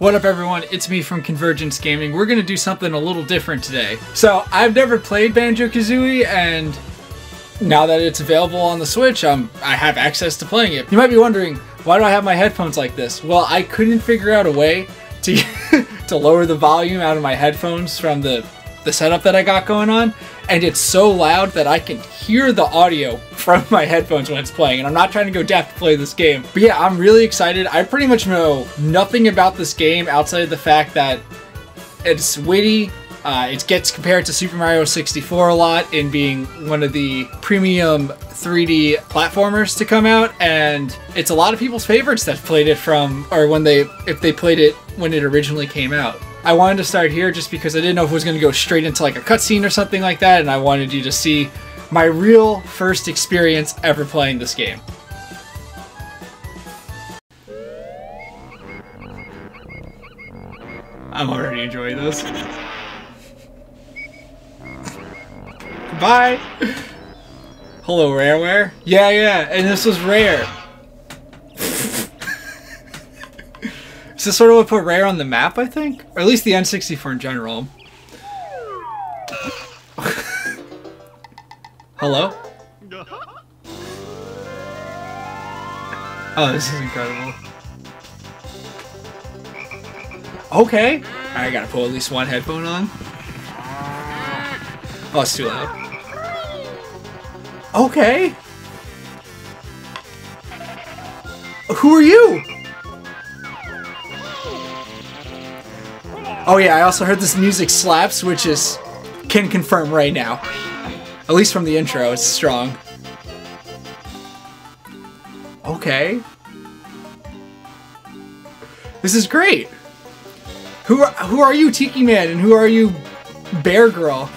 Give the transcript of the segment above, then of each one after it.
What up everyone, it's me from Convergence Gaming. We're gonna do something a little different today. So I've never played Banjo-Kazooie, and now that it's available on the Switch, I have access to playing it. You might be wondering, why do I have my headphones like this? Well, I couldn't figure out a way to, lower the volume out of my headphones from the setup that I got going on, and it's so loud that I can hear the audio from my headphones when it's playing, and I'm not trying to go deaf to play this game. But yeah, I'm really excited. I pretty much know nothing about this game outside of the fact that it's witty. It gets compared to Super Mario 64 a lot in being one of the premium 3D platformers to come out, and it's a lot of people's favorites that played it from, or if they played it when it originally came out. I wanted to start here just because I didn't know if it was going to go straight into like a cutscene or something like that, and I wanted you to see my real first experience ever playing this game. I'm already enjoying this. Bye! Hello, Rareware. Yeah, and this was Rare. Is this sort of what put Rare on the map, I think? Or at least the N64 in general. Hello? Oh, this is incredible. Okay! I gotta put at least one headphone on. Oh, it's too loud. Okay! Who are you? Oh yeah, I also heard this music slaps, which is... can confirm right now. At least from the intro, it's strong. Okay. This is great! Who are you, Tiki Man, and who are you, Bear Girl?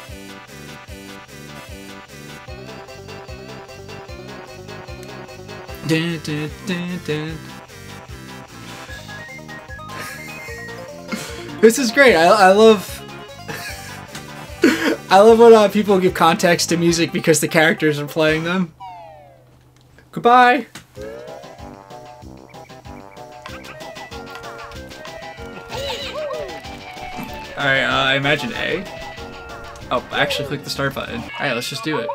Dun, dun, dun, dun. This is great. I love I love when people give context to music because the characters are playing them. Goodbye. Alright, I imagine A. Oh, I actually clicked the start button. Alright, let's just do it.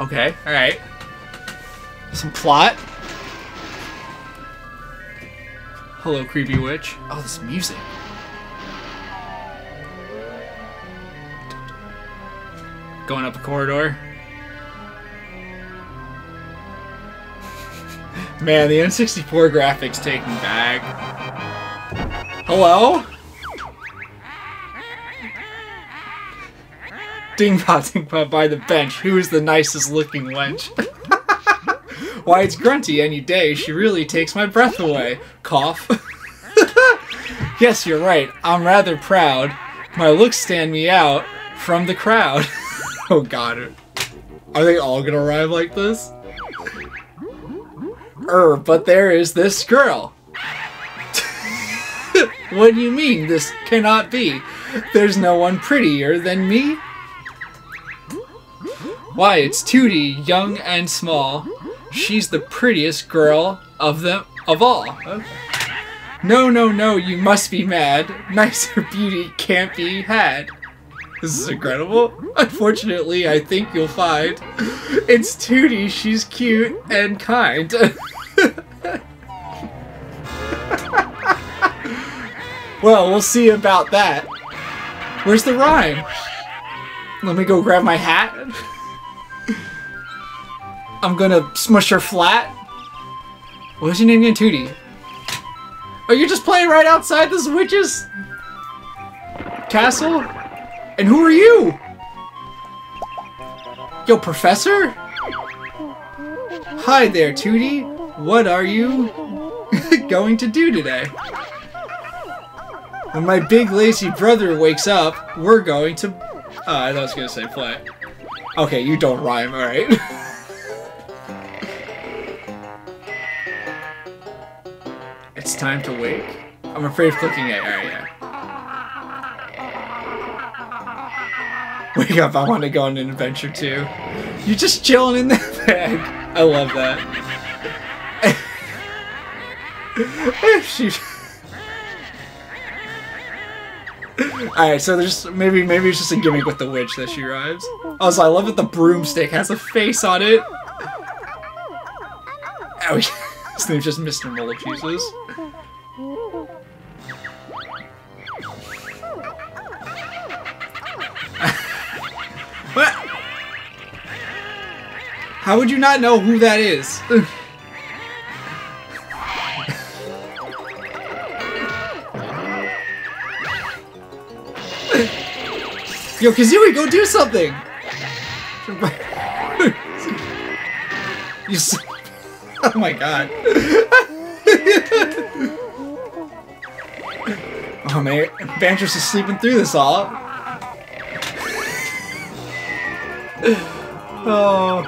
Okay, alright. Some plot. Hello, creepy witch. Oh, this music. Going up a corridor. Man, the N64 graphics take me back. Hello? Ding-ba-ding-ba by the bench. Who is the nicest looking wench? Why, it's Grunty any day. She really takes my breath away. Cough. Yes, you're right. I'm rather proud. My looks stand me out from the crowd. Oh, God. Are they all gonna arrive like this? But there is this girl. What do you mean, this cannot be? There's no one prettier than me? Why, it's Tooty, young and small. She's the prettiest girl of them all. Okay. No, you must be mad. Nicer beauty can't be had. This is incredible. Unfortunately, I think you'll find it's Tooty. She's cute and kind. Well, we'll see about that. Where's the rhyme? Let me go grab my hat. I'm gonna smush her flat. What was your name again, Tooty? Oh, you're just playing right outside this witch's castle? And who are you? Yo, Professor? Hi there, Tooty. What are you going to do today? When my big lazy brother wakes up, we're going to... I thought I was gonna say play. Okay, you don't rhyme, alright. It's time to wake. I'm afraid of clicking it. Alright, yeah. Wake up, I want to go on an adventure too. You're just chilling in that bag. I love that. Alright, so there's maybe it's just a gimmick with the witch that she rides. Also, I love that the broomstick has a face on it. Ow, his name's just Mr. Mullet Jesus. What? How would you not know who that is? Yo, Kazooie, go do something! You so oh my god. Oh man, Banjo's just sleeping through this all. Oh.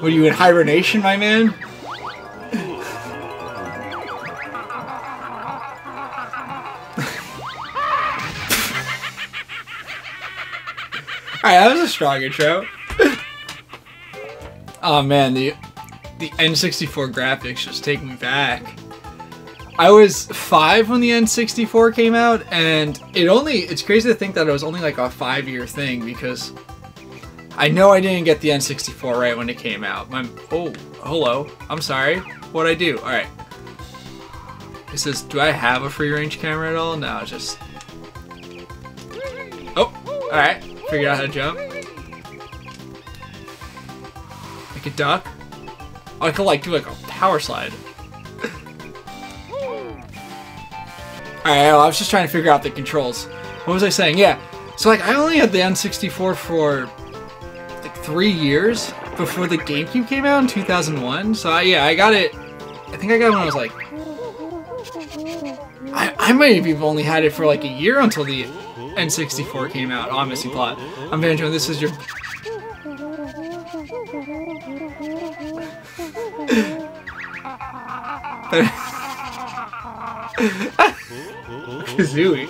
What are you in hibernation, my man? Alright, that was a strong intro. Oh man, the N64 graphics just take me back. I was 5 when the N64 came out, and it's crazy to think that it was only like a 5-year thing, because I know I didn't get the N64 right when it came out. Oh, hello. I'm sorry. What'd I do? Alright. It says, do I have a free-range camera at all? No, just... Oh, alright. Figure out how to jump. I could duck. Oh, I could like do like a power slide. Alright, well, I was just trying to figure out the controls. What was I saying? Yeah. So like I only had the N64 for like 3 years before the GameCube came out in 2001. So I got it. I think I got it when I was like I might have only had it for like a year until the N64 came out on Missy Plot. I'm Banjo and this is your... Kazooie.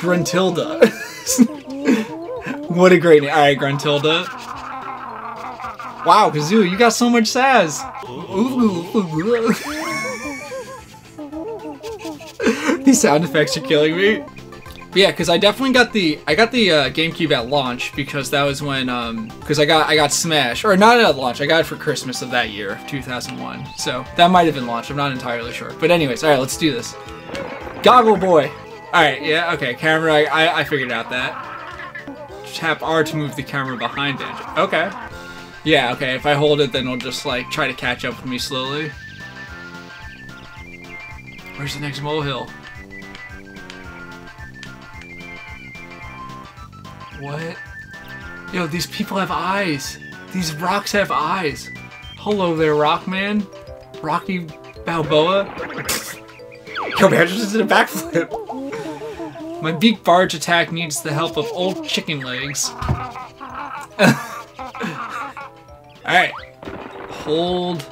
Gruntilda. What a great name. Alright, Gruntilda. Wow, Kazooie, you got so much sass. These sound effects are killing me. But yeah, because I definitely got the GameCube at launch, because that was when because I got Smash, or not at launch, I got it for Christmas of that year, 2001. So that might have been launch. I'm not entirely sure. But anyways, all right, let's do this. Goggle boy. All right, yeah, okay. Camera, I figured out that. Tap R to move the camera behind it. Okay. Yeah, okay. If I hold it, then it'll just like try to catch up with me slowly. Where's the next molehill? What? Yo, these people have eyes. These rocks have eyes. Hello there, rock man. Rocky Balboa. Yo, Banjo just did a backflip. My beak barge attack needs the help of old chicken legs. Alright. Hold.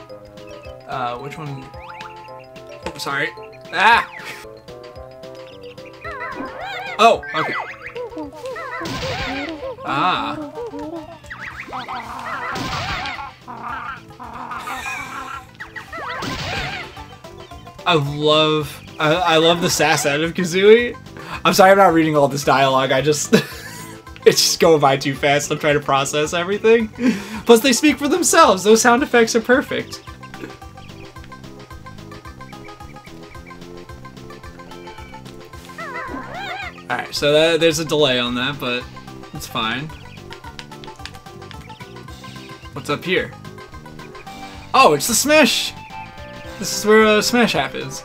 Which one? Oh, sorry. Ah! Oh, okay. Ah. I love the sass out of Kazooie. I'm sorry I'm not reading all this dialogue, I just... It's just going by too fast, I'm trying to process everything. Plus they speak for themselves, those sound effects are perfect. Alright, so there's a delay on that, but it's fine. What's up here? Oh, it's the Smash! This is where Smash happens.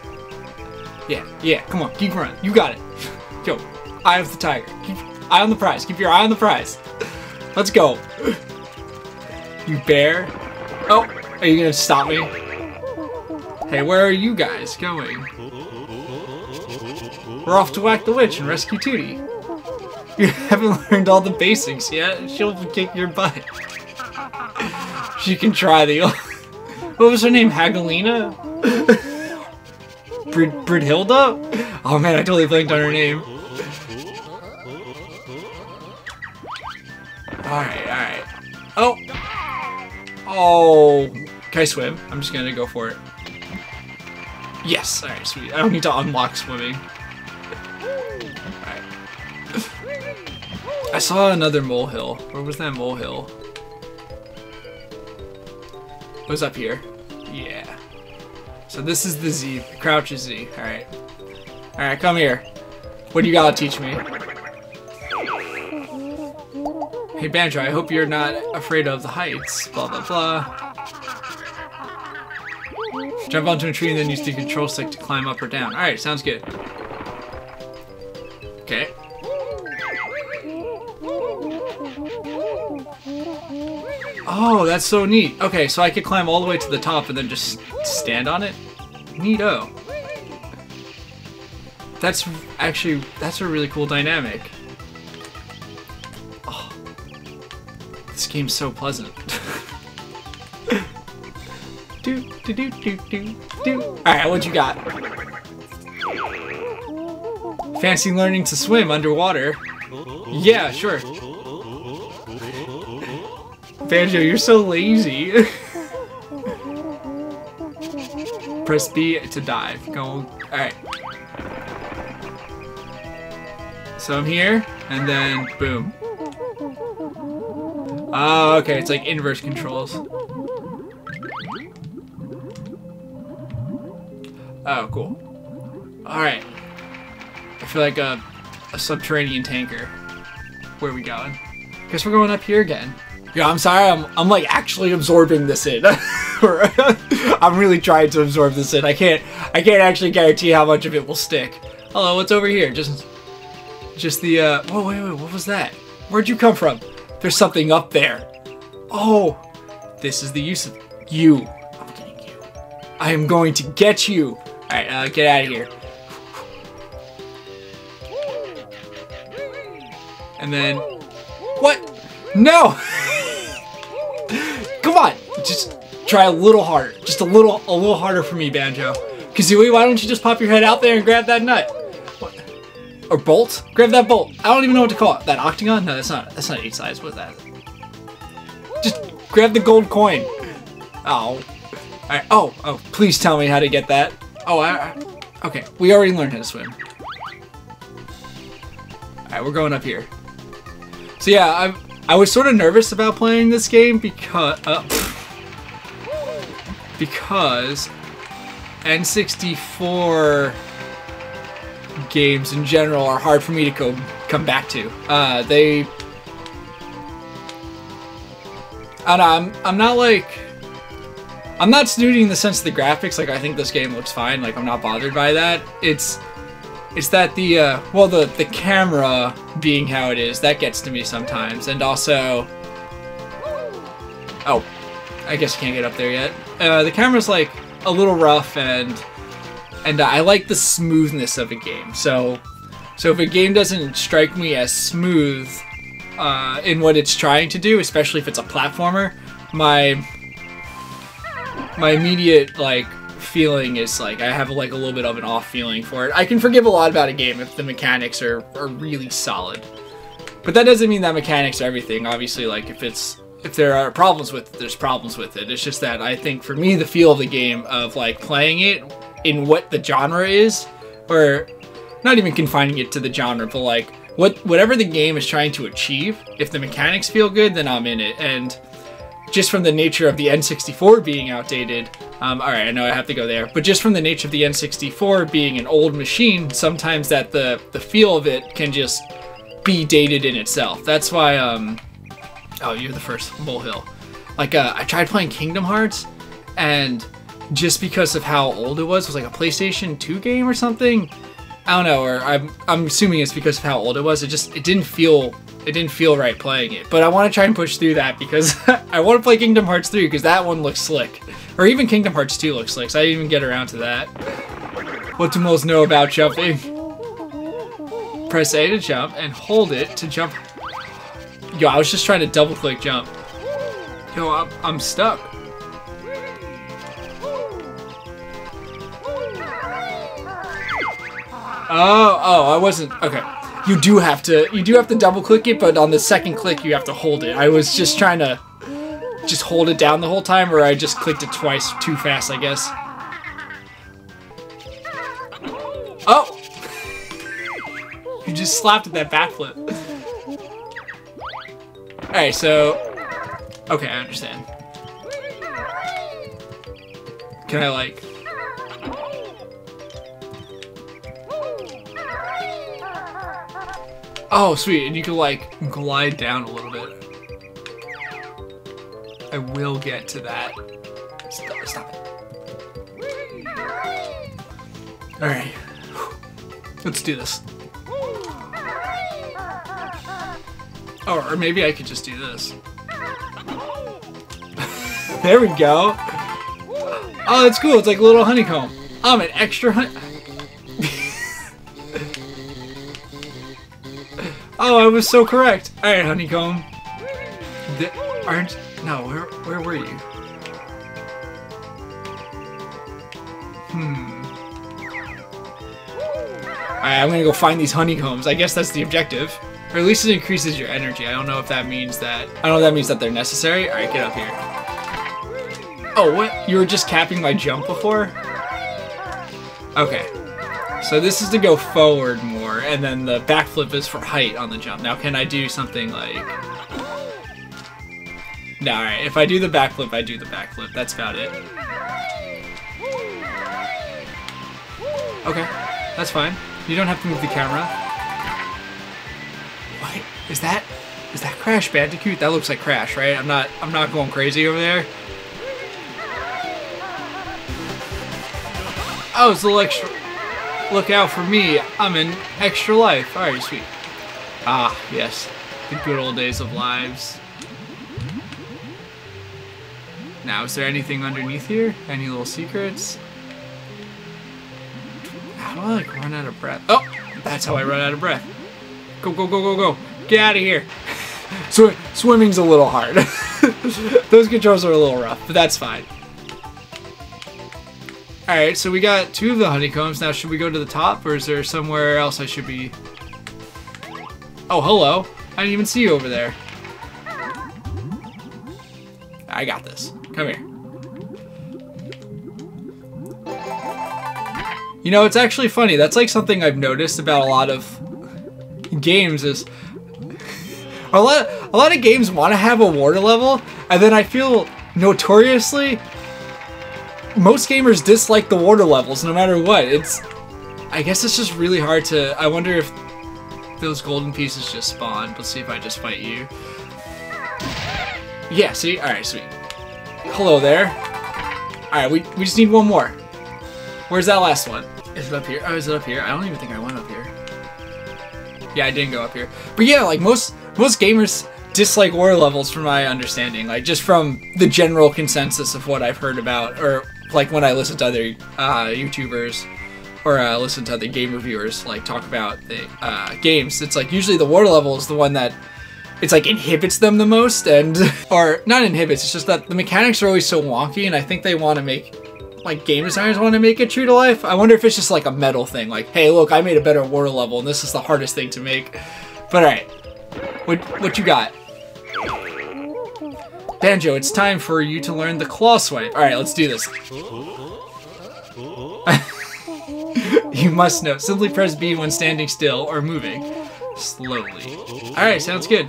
Yeah, come on, keep running. You got it. Yo, eye of the tiger. Keep eye on the prize. Keep your eye on the prize. Let's go. You bear. Oh, are you gonna stop me? Hey, where are you guys going? We're off to whack the witch and rescue Tooty. You haven't learned all the basics yet. She'll kick your butt. She can try the old... What was her name? Hagelina? Brunhilda? Oh man, I totally blanked on her name. Alright. Oh! Oh! Can I swim? I'm just gonna go for it. Yes! Alright, sweet. I don't need to unlock swimming. Alright. I saw another molehill. Where was that molehill? It was up here. Yeah. So this is the Z. Crouch Z. Alright. Alright, come here. What do you gotta teach me? Hey Banjo, I hope you're not afraid of the heights. Blah blah blah. Jump onto a tree and then use the control stick to climb up or down. Alright, sounds good. Okay. Oh, that's so neat. Okay, so I could climb all the way to the top and then just stand on it? Neato. That's actually, that's a really cool dynamic. Oh, this game's so pleasant. Do, do, do, do, do, do. Alright, what you got? Fancy learning to swim underwater? Yeah, sure. Banjo, you're so lazy. Press B to dive. Go. Alright. So I'm here, and then boom. Oh, okay, it's like inverse controls. Oh, cool. Alright. I feel like a subterranean tanker. Where are we going? Guess we're going up here again. Yeah, I'm sorry, I'm like actually absorbing this in. I'm really trying to absorb this in. I can't actually guarantee how much of it will stick. Hello, what's over here? Just the, whoa, wait, what was that? Where'd you come from? There's something up there. Oh, this is the use of you. I'm getting you. I am going to get you. All right, get out of here. And then, what? No! Come on, just try a little harder. Just a little harder for me, Banjo. Kazooie, why don't you just pop your head out there and grab that nut? Or bolt? Grab that bolt. I don't even know what to call it. That octagon? No, that's not 8 sides. What's that? Just grab the gold coin. Oh. Alright. Oh, please tell me how to get that. Oh, okay. We already learned how to swim. Alright, we're going up here. So yeah, I was sort of nervous about playing this game because N64 games in general are hard for me to come back to. I don't know, I'm not snooty in the sense of the graphics. Like, I think this game looks fine. Like, I'm not bothered by that. It's that the well, the camera being how it is, that gets to me sometimes. And also, oh, I guess I can't get up there yet. The camera's like a little rough, and I like the smoothness of a game. So if a game doesn't strike me as smooth in what it's trying to do, especially if it's a platformer, my immediate like feeling is like I have like a little bit of an off feeling for it. I can forgive a lot about a game if the mechanics are really solid, but that doesn't mean that mechanics are everything. Obviously, like if there are problems with it, there's problems with it. It's just that I think for me the feel of the game of like playing it, in what the genre is, or not even confining it to the genre, but like whatever the game is trying to achieve, if the mechanics feel good, then I'm in it. And just from the nature of the N64 being outdated, alright, I know I have to go there, but just from the nature of the N64 being an old machine, sometimes that the feel of it can just be dated in itself. That's why, oh, you're the first molehill. Like, I tried playing Kingdom Hearts, and just because of how old it was like a PlayStation 2 game or something. I don't know, or I'm assuming it's because of how old it was. It didn't feel right playing it. But I want to try and push through that because I want to play Kingdom Hearts 3 because that one looks slick. Or even Kingdom Hearts 2 looks slick, so I didn't even get around to that. What do moles know about jumping? Press A to jump and hold it to jump. Yo, I was just trying to double click jump. Yo, I'm stuck. Oh, I wasn't, okay. You do have to double click it, but on the second click you have to hold it. I was just trying to just hold it down the whole time, or I just clicked it twice too fast, I guess. Oh! You just slapped at that backflip. Alright, so... Okay, I understand. Can I, like... Oh, sweet, and you can, like, glide down a little bit. I will get to that. Stop it. Alright. Let's do this. Oh, or maybe I could just do this. There we go. Oh, that's cool. It's like a little honeycomb. I'm an extra Oh, I was so correct. Alright, honeycomb. Where were you? Alright, I'm gonna go find these honeycombs. I guess that's the objective. Or at least it increases your energy. I don't know if that means that... I don't know if that means that they're necessary. Alright, get up here. Oh, what? You were just capping my jump before? Okay. So this is to go forward more, and then the backflip is for height on the jump. Now, can I do something like... No, alright. If I do the backflip, I do the backflip. That's about it. Okay. That's fine. You don't have to move the camera. What? Is that Crash Bandicoot? That looks like Crash, right? I'm not going crazy over there. Oh, it's a little extra. Look out for me. I'm in extra life. Alright, sweet. Ah, yes. The good old days of lives. Now, is there anything underneath here? Any little secrets? How do I, like, run out of breath? Oh! That's how I run out of breath. Go, go, go, go, go. Get out of here. Swimming's a little hard. Those controls are a little rough, but that's fine. Alright, so we got two of the honeycombs. Now, should we go to the top, or is there somewhere else I should be... Oh, hello. I didn't even see you over there. I got this. Come here. You know, it's actually funny. That's like something I've noticed about a lot of games is a lot of games want to have a water level, and then I feel notoriously most gamers dislike the water levels no matter what. I guess it's just really hard to. I wonder if those golden pieces just spawned. Let's see if I just fight you. Yeah, see? All right, sweet. Hello there. All right, we just need one more. Where's that last one? Is it up here? Oh, is it up here? I don't even think I went up here. Yeah, I didn't go up here. But yeah, like most gamers dislike water levels from my understanding. Like, just from the general consensus of what I've heard about, or like when I listen to other YouTubers or listen to other game reviewers like talk about the games, it's like usually the water level is the one that it's like inhibits them the most, and or not inhibits, it's just that the mechanics are always so wonky, and I think they want to make like game designers want to make it true to life. I wonder if it's just like a metal thing. Like, hey, look, I made a better water level, and this is the hardest thing to make. But all right, what you got? Banjo, it's time for you to learn the claw swipe. All right, let's do this. You must know. Simply press B when standing still or moving slowly. All right, sounds good.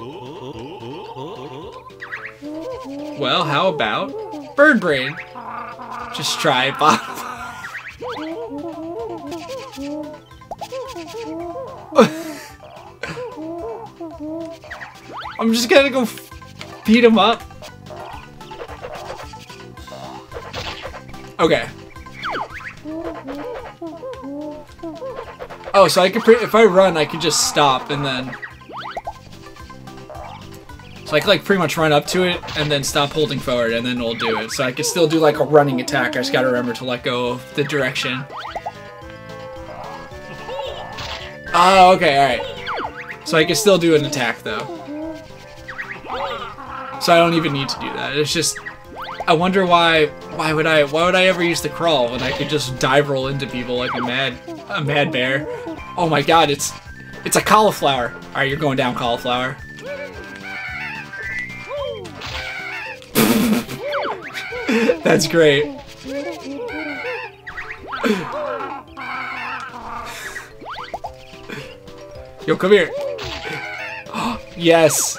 Well, how about bird brain? Just try it, Bob. I'm just gonna go beat him up. Okay. Oh, so I could if I run, I could just stop and then. So I can, like, pretty much run up to it and then stop holding forward and then it'll do it. So I can still do, like, a running attack. I just gotta remember to let go of the direction. Oh, okay, alright. So I can still do an attack, though. So I don't even need to do that. It's just... I wonder why would I ever use the crawl when I could just dive roll into people like a mad bear? Oh my god, it's... It's a cauliflower. Alright, you're going down, cauliflower. That's great. Yo, come here. Yes.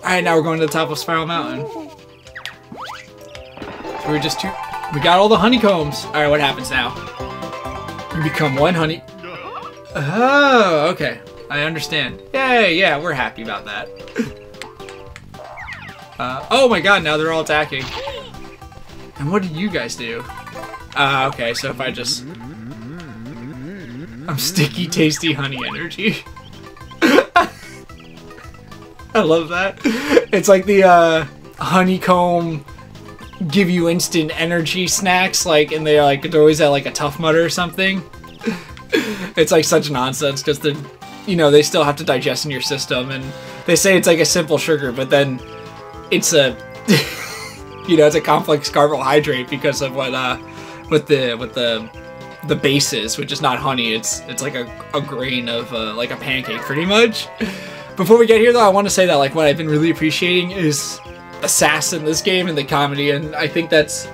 Alright, now we're going to the top of Spiral Mountain. We're just two. We got all the honeycombs. Alright, what happens now? You become one honey. Oh, okay. I understand. Yay, yeah, we're happy about that. Oh my god, now they're all attacking. And what did you guys do? Okay, so if I just... I'm sticky, tasty honey energy. I love that. It's like the honeycomb give you instant energy snacks, like, and they're always at like a Tough Mudder or something. It's like such nonsense because they're, you know, they still have to digest in your system, and they say it's like a simple sugar, but then it's a, you know, it's a complex carbohydrate because of what the base is, which is not honey. It's like a grain of like a pancake, pretty much. Before we get here, though, I want to say that, like, what I've been really appreciating is the sass in this game and the comedy, and I think that's...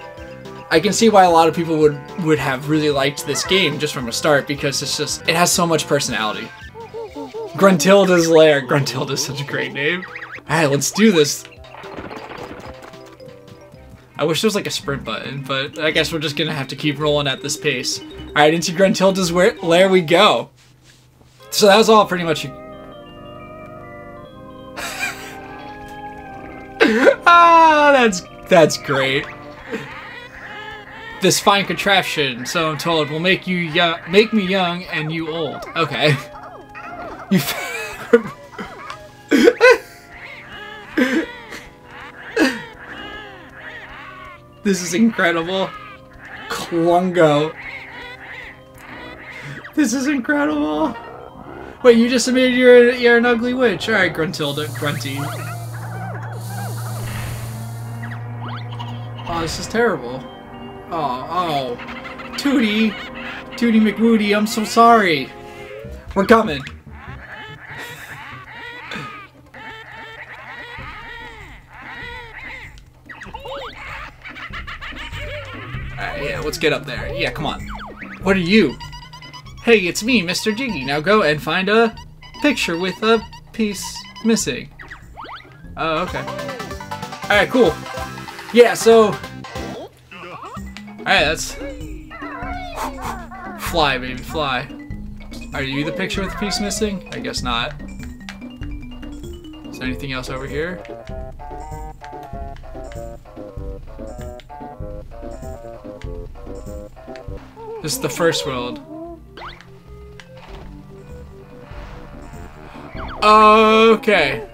I can see why a lot of people would have really liked this game just from a start, because it's just... It has so much personality. Gruntilda's Lair. Gruntilda's such a great name. Alright, let's do this. I wish there was, like, a sprint button, but I guess we're just gonna have to keep rolling at this pace. Alright, into Gruntilda's Lair we go. So that was all pretty much... Ah, that's great. This fine contraption, so I'm told, will make you young, make me young and you old. Okay. You. This is incredible. Klungo. This is incredible. Wait, you just admitted you're an ugly witch. All right, Gruntilda, Grunty. Oh, this is terrible. Oh, oh. Tooty! Tooty McWoody, I'm so sorry! We're coming! Alright, yeah, let's get up there. Yeah, come on. What are you? Hey, it's me, Mr. Jiggy. Now go and find a picture with a piece missing. Oh, okay. Alright, cool. Yeah, so... Alright, that's... Fly, baby, fly. Are you the picture with the piece missing? I guess not. Is there anything else over here? This is the first world. Okay.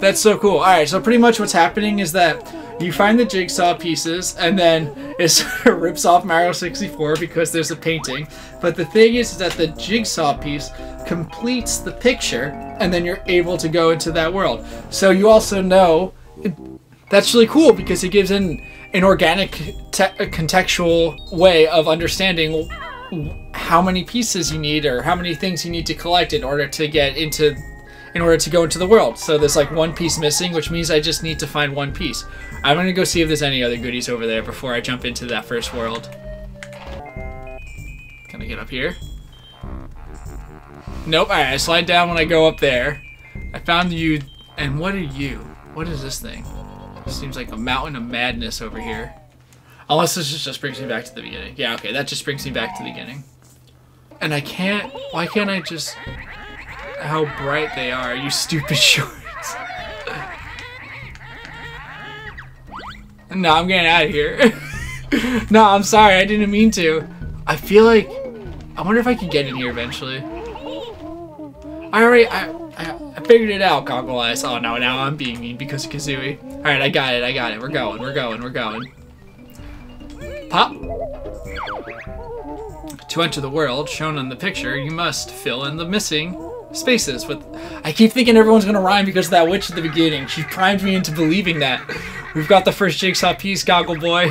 That's so cool. Alright, so pretty much what's happening is that... You find the jigsaw pieces, and then it sort of rips off Mario 64 because there's a painting. But the thing is that the jigsaw piece completes the picture, and then you're able to go into that world. So you also know... That's really cool because it gives an organic, contextual way of understanding how many pieces you need or how many things you need to collect in order to get into... in order to go into the world. So there's like one piece missing, which means I just need to find one piece. I'm gonna go see if there's any other goodies over there before I jump into that first world. Can I get up here? Nope, alright, I slide down when I go up there. I found you, and what are you? What is this thing? This seems like a mountain of madness over here. Unless this just brings me back to the beginning. Yeah, okay, that just brings me back to the beginning. And I can't, why can't I just... How bright they are, you stupid shorts. No, I'm getting out of here. No, I'm sorry, I didn't mean to. I feel like... I wonder if I can get in here eventually. I figured it out, Goggle Eyes. Oh no, now I'm being mean because of Kazooie. Alright, I got it. We're going. Pop! To enter the world shown on the picture, you must fill in the missing... spaces with... I keep thinking everyone's gonna rhyme because of that witch at the beginning. She primed me into believing that. We've got the first jigsaw piece, Goggle Boy.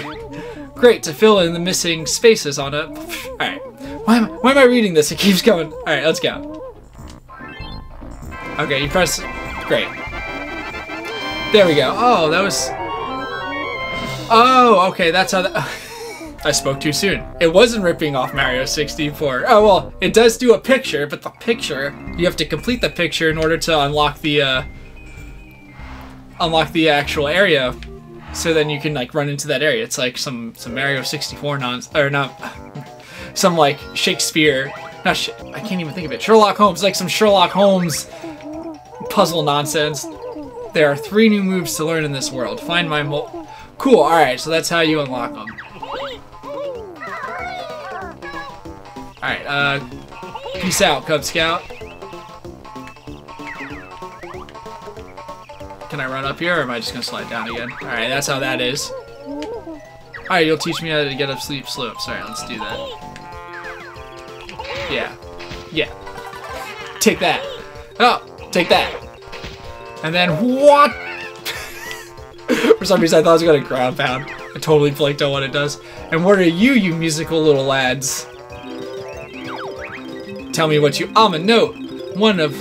Great, to fill in the missing spaces on a... Alright. Why am I reading this? It keeps going. All right, let's go. Okay, you press. Great. There we go. Oh, that was. Oh, okay. That's how that. I spoke too soon. It wasn't ripping off Mario 64. Oh, well, it does do a picture, but the picture, you have to complete the picture in order to unlock the actual area. So then you can like run into that area. It's like some Mario 64 some like Shakespeare, I can't even think of it. Sherlock Holmes, like some Sherlock Holmes puzzle nonsense. There are 3 new moves to learn in this world. Find my cool. All right, so that's how you unlock them. All right, peace out, Cub Scout. Can I run up here, or am I just gonna slide down again? All right, that's how that is. All right, you'll teach me how to get up sleep slopes. All right, let's do that. Yeah, yeah. Take that. Oh, take that. And then what? For some reason, I thought I was gonna ground pound. I totally blanked on what it does. And what are you, you musical little lads? Tell me what you. I'm a note. One of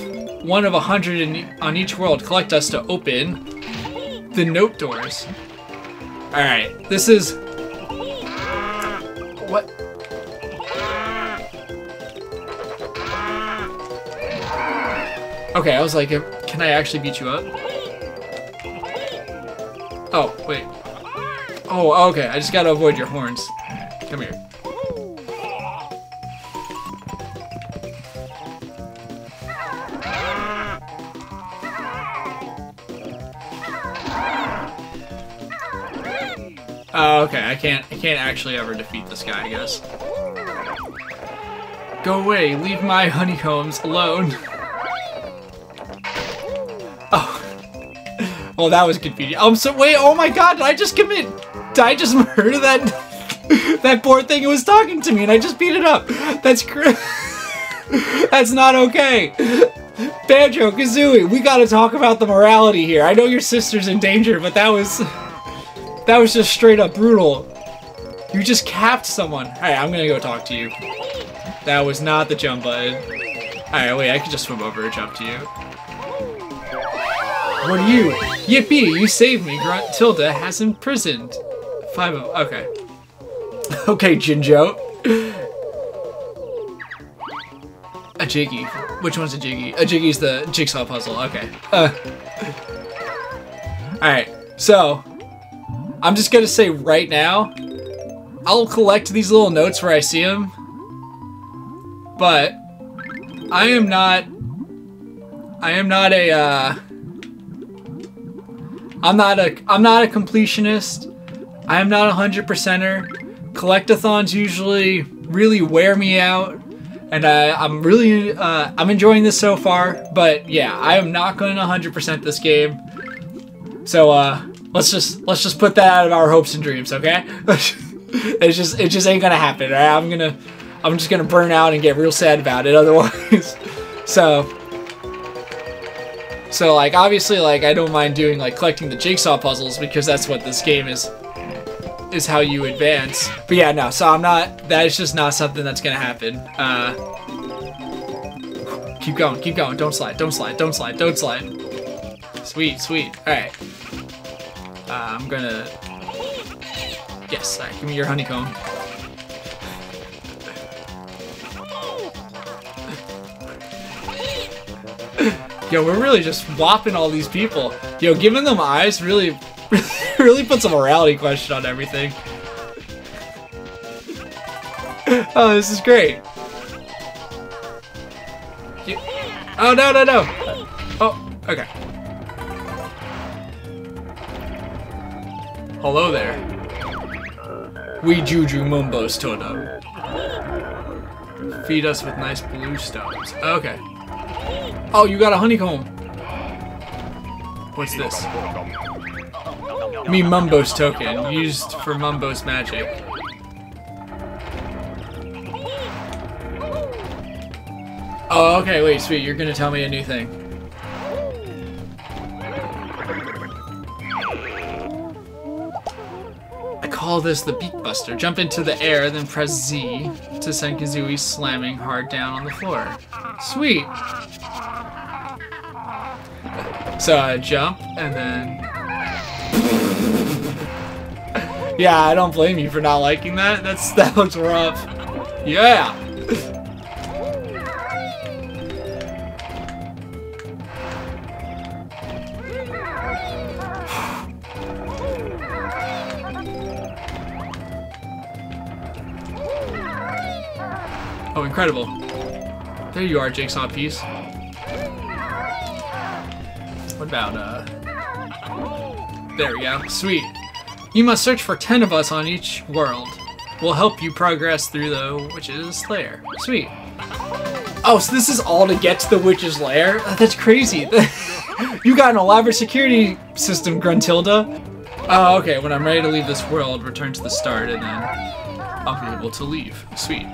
100 on each world. Collect us to open the note doors. All right. This is what? Okay. I was like, can I actually beat you up? Oh wait. Oh okay. I just gotta avoid your horns. Come here. Oh, okay, I can't actually ever defeat this guy, I guess. Go away, leave my honeycombs alone. Oh. Well, that was confusing. Wait, oh my god, did I just murder that, that poor thing who was talking to me and I just beat it up? That's not okay. Banjo-Kazooie, we gotta talk about the morality here. I know your sister's in danger, but that was just straight up brutal. You just capped someone. All right, I'm gonna go talk to you. That was not the jump button. All right, wait, I could just swim over and jump to you. What are you? Yippee, you saved me. Gruntilda has imprisoned 5 of, okay. Okay, Jinjo. A Jiggy, which one's a Jiggy? A Jiggy's the jigsaw puzzle, okay. All right, so, I'm just gonna say right now, I'll collect these little notes where I see them, but I'm not a completionist. I am not a 100%er. Collectathons usually really wear me out, and I'm enjoying this so far, but yeah, I am not going to 100% this game. So, Let's just put that out of our hopes and dreams, okay? it just ain't gonna happen, all right? I'm just gonna burn out and get real sad about it otherwise. So like obviously like I don't mind doing like collecting the jigsaw puzzles because that's what this game is how you advance. But yeah, no. So I'm not. That is just not something that's gonna happen. Keep going. Don't slide. Don't slide. Don't slide. Don't slide. Sweet, sweet. All right. I'm gonna. Yes, all right, give me your honeycomb. Yo, we're really just whopping all these people. Yo, giving them eyes really, really puts a morality question on everything. Oh, this is great. Oh no no no! Oh, okay. Hello there. We Juju Mumbo stood up. Feed us with nice blue stones. Okay. Oh, you got a honeycomb. What's this? Me Mumbo's token, used for Mumbo's magic. Oh, okay, wait, sweet, you're gonna tell me a new thing. call this the Beak Buster. Jump into the air, then press Z to send Kazooie slamming hard down on the floor. Sweet! So I jump, and then... yeah, I don't blame you for not liking that. That looks rough. Yeah! Oh, incredible. There you are, jigsaw piece. What about, there we go. Sweet. You must search for 10 of us on each world. We'll help you progress through the Witch's Lair. Sweet. Oh, so this is all to get to the Witch's Lair? That's crazy. You got an elaborate security system, Gruntilda. Oh, okay. When I'm ready to leave this world, return to the start, and then I'll be able to leave. Sweet.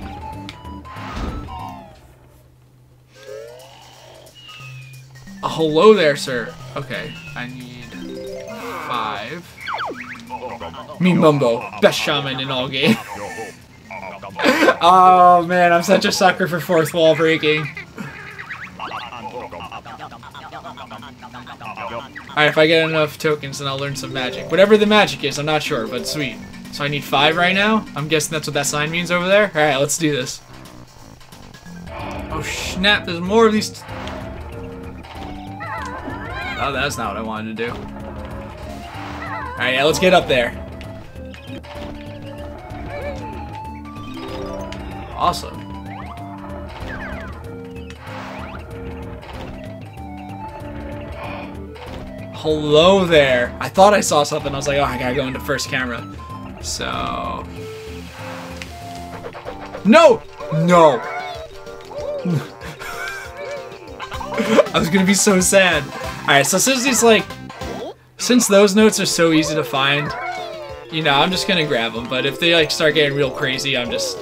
Hello there, sir. Okay, I need 5. Me Mumbo, best shaman in all game. Oh man, I'm such a sucker for fourth wall breaking. Alright, if I get enough tokens, then I'll learn some magic. Whatever the magic is, I'm not sure, but sweet. So I need 5 right now? I'm guessing that's what that sign means over there? Alright, let's do this. Oh snap, there's more of these... Oh, that's not what I wanted to do. Alright, yeah, let's get up there. Awesome. Hello there. I thought I saw something. I was like, oh, I gotta go into first camera. So... No! No! I was gonna be so sad. Alright, so since those notes are so easy to find, you know, I'm just gonna grab them, but if they like start getting real crazy, I'm just...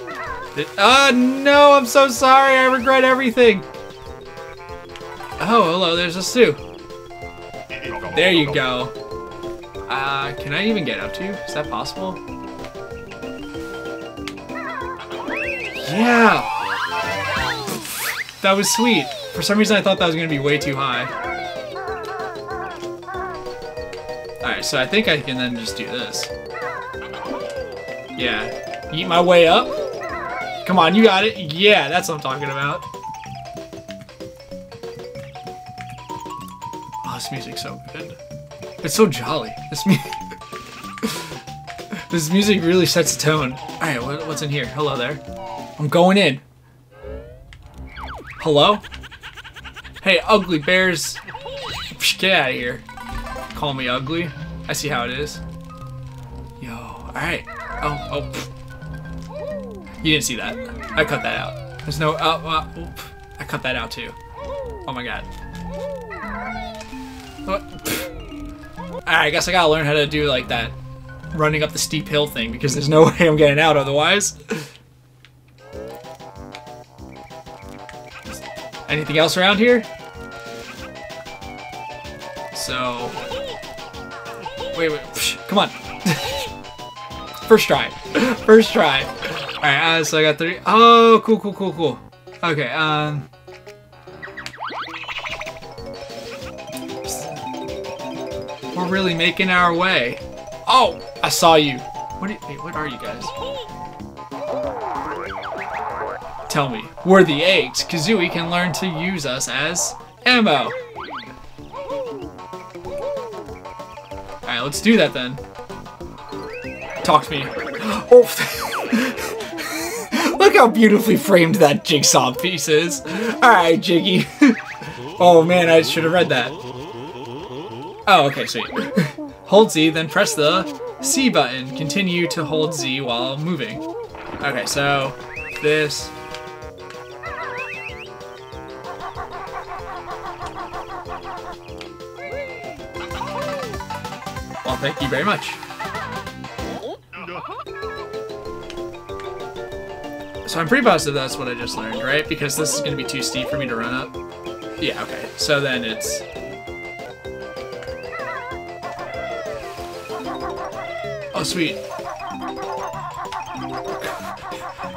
Oh no, I'm so sorry, I regret everything! Oh, hello, there's a Sue. There you go. Can I even get up to you? Is that possible? Yeah! That was sweet. For some reason I thought that was gonna be way too high. Alright, so I think I can then just do this. Yeah. Eat my way up. Come on, you got it. Yeah, that's what I'm talking about. Oh, this music's so good. It's so jolly. This music really sets the tone. Alright, what's in here? Hello there. I'm going in. Hello? Hey, ugly bears. Get out of here. Call me ugly. I see how it is. Yo, alright. Oh, oh. You didn't see that. I cut that out. There's no, I cut that out too. Oh my god. Alright, I guess I gotta learn how to do like that running up the steep hill thing because there's no way I'm getting out otherwise. Anything else around here? So... Wait, psh, come on. First try. Alright, so I got 3. Oh, cool. Okay, We're really making our way. Oh, I saw you. What are you guys? Tell me, we're the eggs. Kazooie can learn to use us as ammo. Alright, let's do that then. Talk to me. Oh! Look how beautifully framed that jigsaw piece is. Alright, Jiggy. Oh man, I should have read that. Oh, okay, sweet. Hold Z, then press the C button. Continue to hold Z while moving. Okay, so this. Well, thank you very much. So I'm pretty positive that's what I just learned, right? Because this is going to be too steep for me to run up. Yeah, okay. So then it's... Oh, sweet.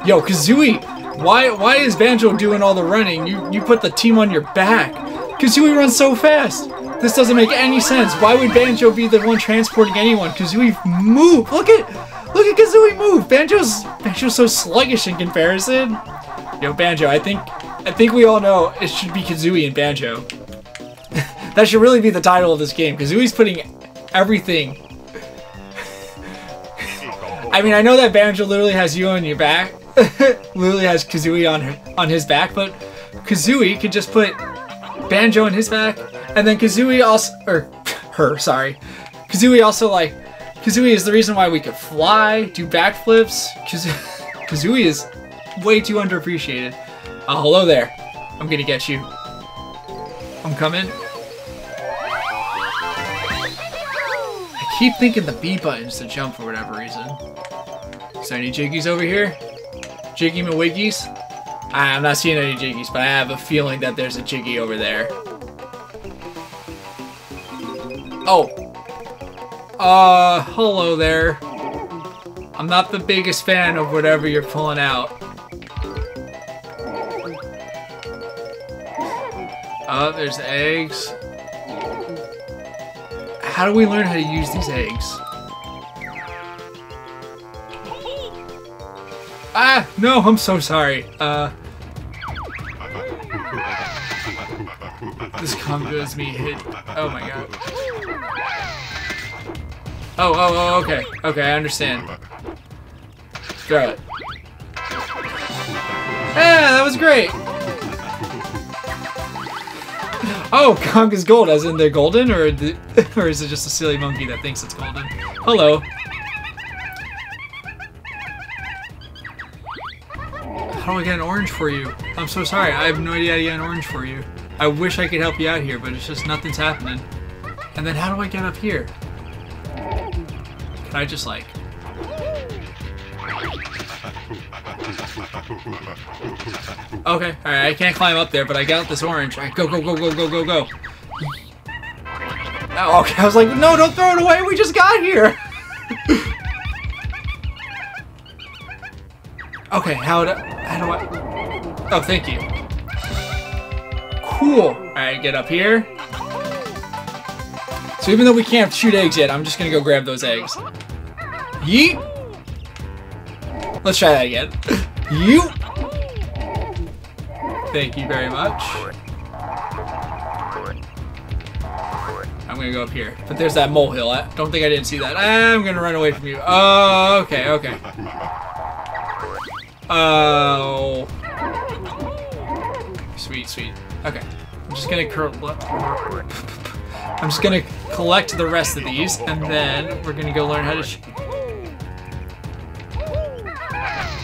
Yo, Kazooie, why is Banjo doing all the running? You put the team on your back. Kazooie runs so fast. This doesn't make any sense. Why would Banjo be the one transporting anyone? Kazooie, move! Look at Kazooie move! Banjo's so sluggish in comparison. Yo, Banjo, I think we all know it should be Kazooie and Banjo. That should really be the title of this game. Kazooie's putting everything. I mean, I know that Banjo literally has you on your back. Literally has Kazooie on his back, but Kazooie could just put Banjo on his back, and then Kazooie also, or her, sorry. Kazooie also, like, Kazooie is the reason why we could fly, do backflips. Kazooie is way too underappreciated. Hello there. I'm gonna get you. I'm coming. I keep thinking the B button's to jump for whatever reason. Is there any Jiggies over here? Jiggy McWiggies? I'm not seeing any Jiggies, but I have a feeling that there's a Jiggy over there. Oh. Hello there. I'm not the biggest fan of whatever you're pulling out. There's eggs. How do we learn how to use these eggs? Ah! No, I'm so sorry. This combo is me hit. Oh my god. Oh, okay. Okay, I understand. Throw it. Yeah, that was great! Oh, Konga's gold, as in they're golden, or is it just a silly monkey that thinks it's golden? Hello. How do I get an orange for you? I'm so sorry, I have no idea how to get an orange for you. I wish I could help you out here, but it's just nothing's happening. And then how do I get up here? Can I just, like... Okay, alright, I can't climb up there, but I got this orange. Alright, go. Oh, okay, I was like, no, don't throw it away, we just got here! Okay, how do I... Oh, thank you. Cool. Alright, get up here. So even though we can't shoot eggs yet, I'm just gonna go grab those eggs. Yeet! Let's try that again. Yeet! Thank you very much. I'm gonna go up here. But there's that molehill. I don't think I didn't see that. I'm gonna run away from you. Oh, okay. Oh. Sweet. Okay. I'm just gonna collect the rest of these, and then we're gonna go learn how to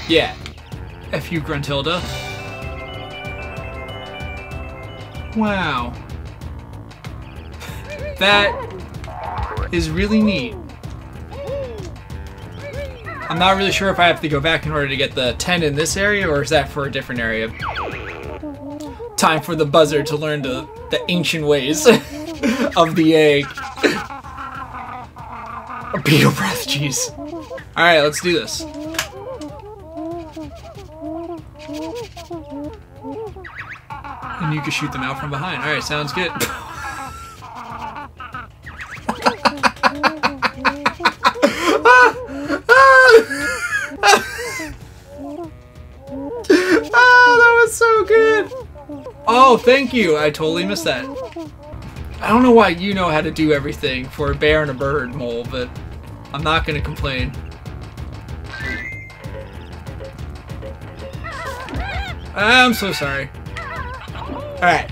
Yeah. F you, Gruntilda. Wow. That is really neat. I'm not really sure if I have to go back in order to get the 10 in this area, or is that for a different area? Time for the buzzer to learn the ancient ways of the egg. A beetle breath, jeez. Alright, let's do this. And you can shoot them out from behind. Alright, sounds good. That was so good! Oh, thank you! I totally missed that. I don't know why you know how to do everything for a bear and a bird, Mole, but I'm not gonna complain. I'm so sorry. Alright,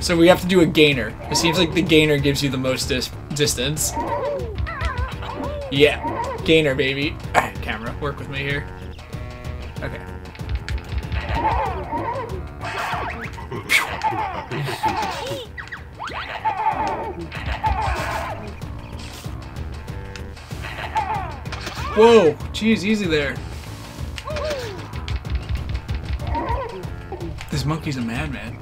so we have to do a gainer. It seems like the gainer gives you the most distance. Yeah, gainer, baby. Alright, camera, work with me here. Okay. Whoa, jeez, easy there. This monkey's a madman.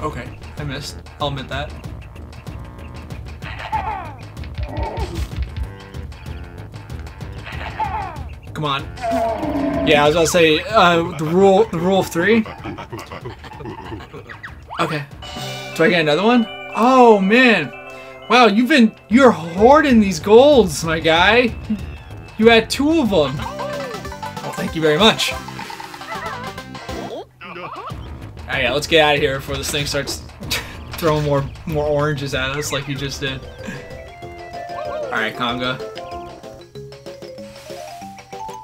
Okay, I missed. I'll admit that. Come on. Yeah, I was about to say the rule of three. Okay. Do I get another one? Oh man! Wow, you're hoarding these golds, my guy. You had two of them. Well, thank you very much. All right, yeah, let's get out of here before this thing starts throwing more oranges at us like you just did. All right, Conga.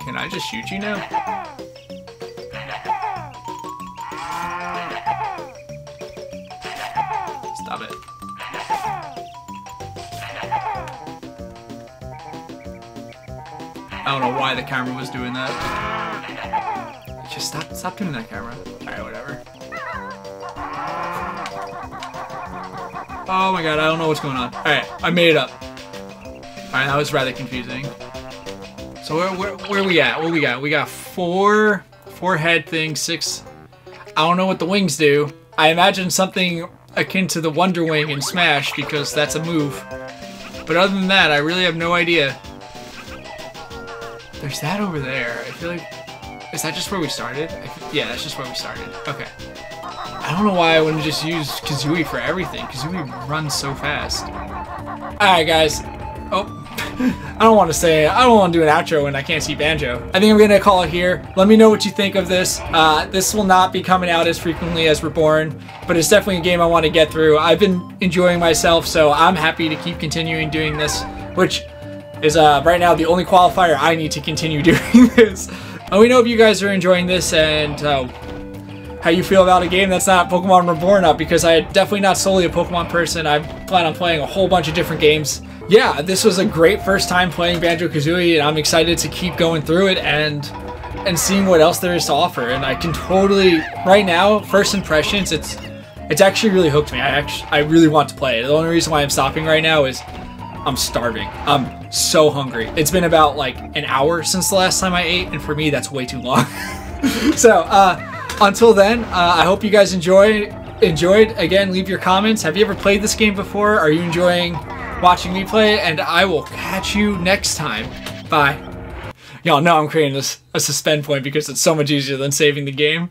Can I just shoot you now? Stop it. I don't know why the camera was doing that. Just stop doing that, camera. All right, whatever. Oh my god, I don't know what's going on. Alright, I made it up. Alright, that was rather confusing. So where are we at? What we got? We got four head things, six... I don't know what the wings do. I imagine something akin to the Wonder Wing in Smash, because that's a move. But other than that, I really have no idea. There's that over there. I feel like... Is that just where we started? Yeah, that's just where we started. Okay. I don't know why I wouldn't just use Kazooie for everything. Kazooie runs so fast. Alright, guys. Oh, I don't want to do an outro when I can't see Banjo. I think I'm going to call it here. Let me know what you think of this. This will not be coming out as frequently as Reborn, but it's definitely a game I want to get through. I've been enjoying myself, so I'm happy to keep continuing doing this, which is right now the only qualifier I need to continue doing this. Let me know if you guys are enjoying this and... how you feel about a game that's not Pokemon Reborn up, because I'm definitely not solely a Pokemon person. I plan on playing a whole bunch of different games. Yeah, this was a great first time playing Banjo-Kazooie, and I'm excited to keep going through it and seeing what else there is to offer. And I can totally, right now, first impressions, it's actually really hooked me. I really want to play it. The only reason why I'm stopping right now is I'm starving. I'm so hungry. It's been about like an hour since the last time I ate, and for me, that's way too long. So, until then, I hope you guys enjoyed. Again, leave your comments. Have you ever played this game before? Are you enjoying watching me play? And I will catch you next time. Bye. Y'all know I'm creating a suspend point because it's so much easier than saving the game.